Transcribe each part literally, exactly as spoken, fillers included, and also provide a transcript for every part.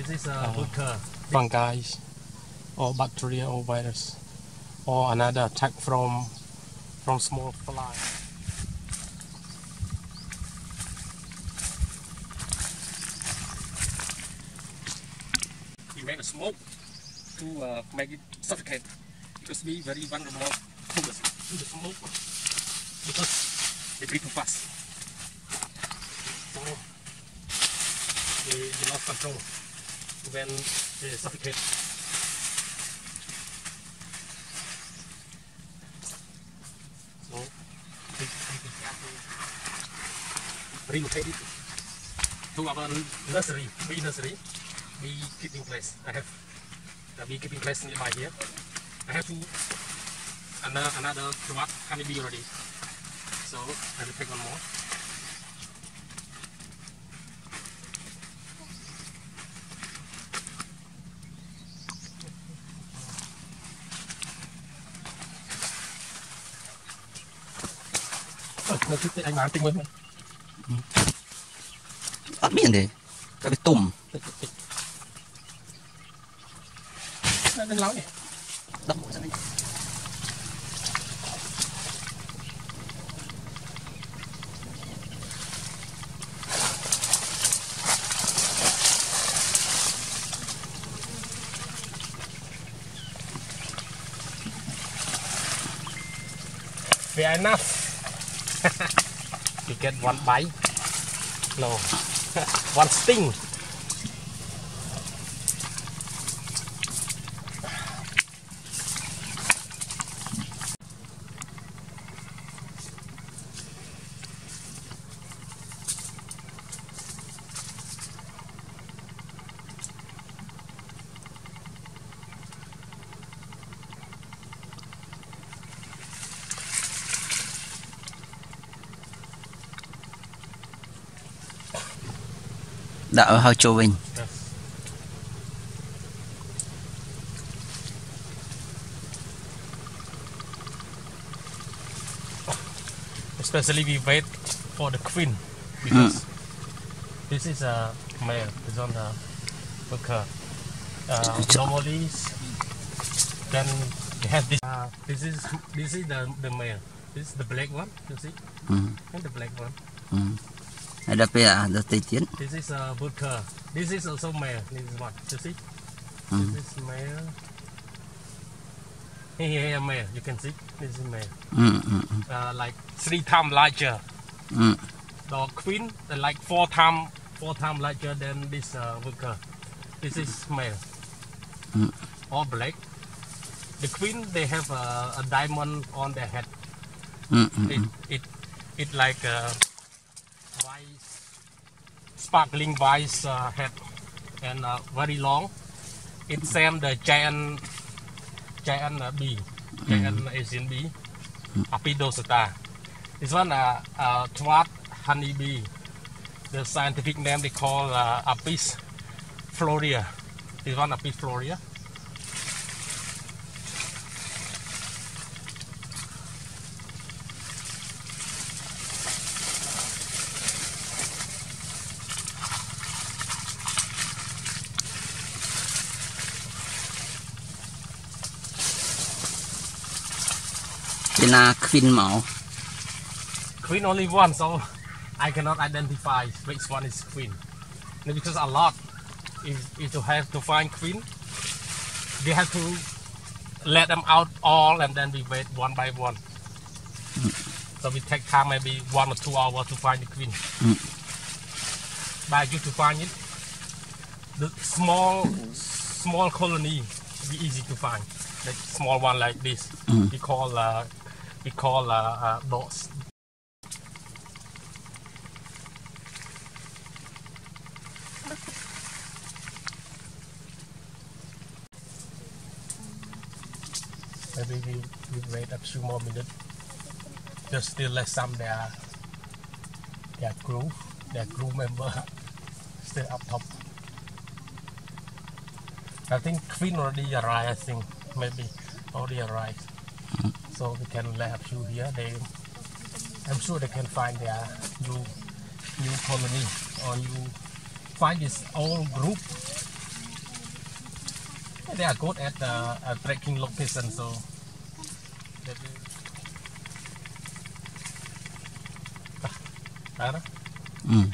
This is a uh, fungi or bacteria or virus or another attack from from small fly. You make a smoke to uh, make it suffocate because we very vulnerable to the, to the smoke because they breathe too fast. So they do not control when they suffocate. Relocate it to our nursery, bee nursery, we keep in place. I have the bee keeping place nearby here. I have to another another drop honey bee already. So I will take one more. Nó thích cái anh bán tinh quên không? Ất miệng thế, cái tùm Nó láo nhỉ? Đập mũi ra đây. Fair enough. You get one bite. No, one sting. Đã ở Hao Châu Vinh. Especially we wait for the queen because mm. this is a male. It's on the worker. Uh, normally, then we have this. Uh, this is this is the the male. This is the black one. You see, mm. and the black one. Mm. This is a worker. This is also male. This is what? You see? Mm. This is male. Here, here, male. You can see. This is male. Mm, mm, mm. Uh, like three times larger. Mm. The queen, uh, like four times, four times larger than this uh, worker. This mm. is male. Mm. All black. The queen, they have a, a diamond on their head. Mm, mm, it, it, it like. Uh, Sparkling wise uh, head and uh, very long. It same the giant, giant uh, bee, giant mm. Asian bee, mm. Apidosata. This one a uh, uh, dwarf honey bee. The scientific name they call uh, Apis florea. This one Apis florea. Queen màu. Queen only one, so I cannot identify which one is queen. No, because a lot, if if you have to find queen, we have to let them out all, and then we wait one by one. Mm. So we take time maybe one or two hours to find the queen. Mm. But you to find it, the small small colony be easy to find. The small one like this, mm. we call. Uh, We call uh, uh, boss. Maybe we, we wait a few more minutes. There's still left some their their crew, their crew member still up top. I think Queen already arrived. I think maybe already arrived. So we can let a few here. They, I'm sure they can find their new, new colony, or you find this old group They are good at uh, uh, tracking location, so that is. Ah, there. Hmm.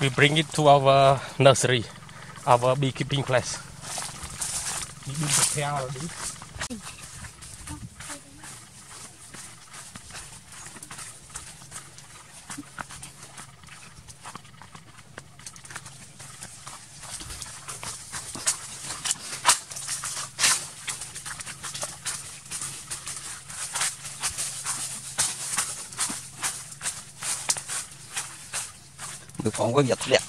We bring it to our nursery, our beekeeping class. You need to care already. Được phóng có việc liệt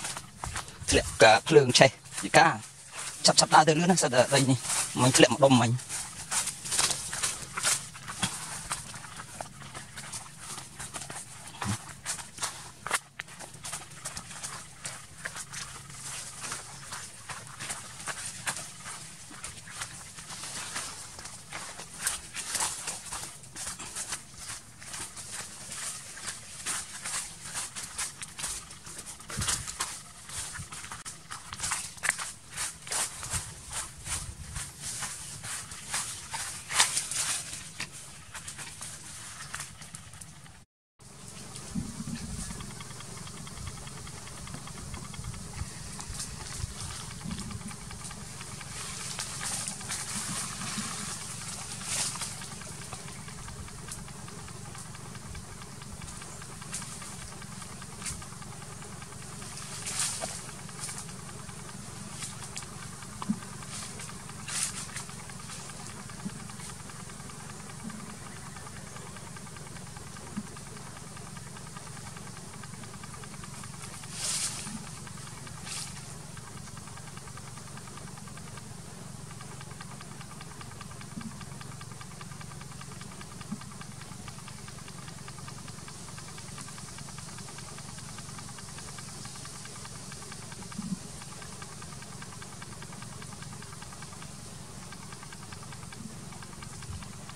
liệt cả phường chạy chỉ cá chập chập ta tới nữa sao đây này mình liệt một đồng mình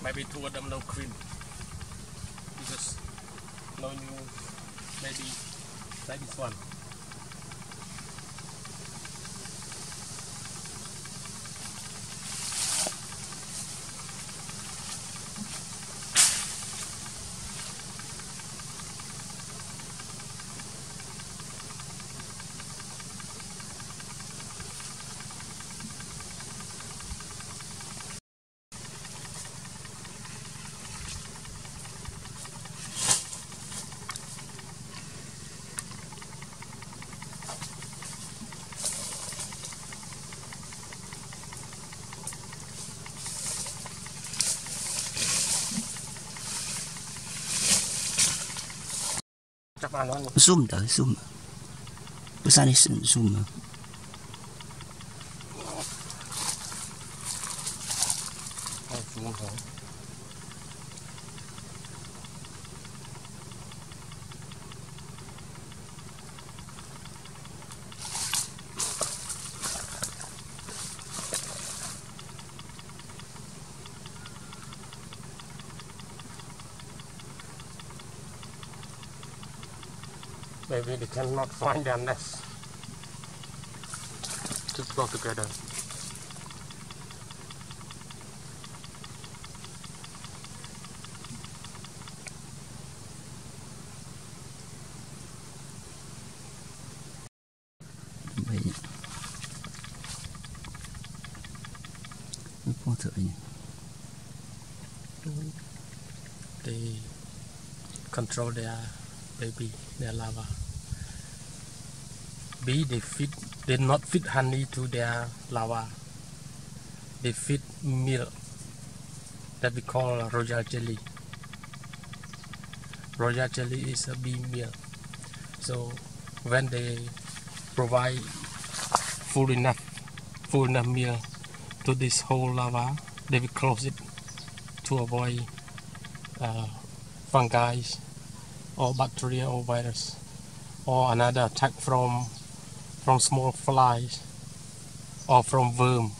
maybe two of them no cream because no new maybe like this one zoom tới zoom bữa sáng này zoom Maybe they cannot find their nest. Just go together. They control their baby, their larva. Bee, they feed, they not feed honey to their larva. They feed milk that we call royal jelly. Royal jelly is a bee meal. So when they provide full enough, full enough meal to this whole larva, they will close it to avoid uh, fungi or bacteria or virus or another attack from from small flies or from worm.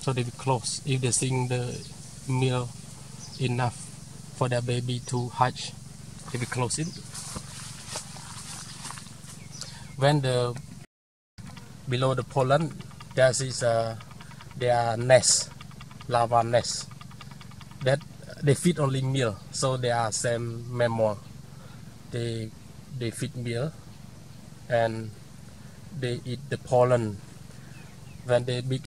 So they will close if they think the meal enough for their baby to hatch. They will close it. When the below the pollen, there is a there are nests, larva nests that they feed only meal. So they are same mammal. They they feed meal and they eat the pollen. When they big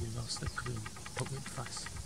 we lost the cream, but we fast.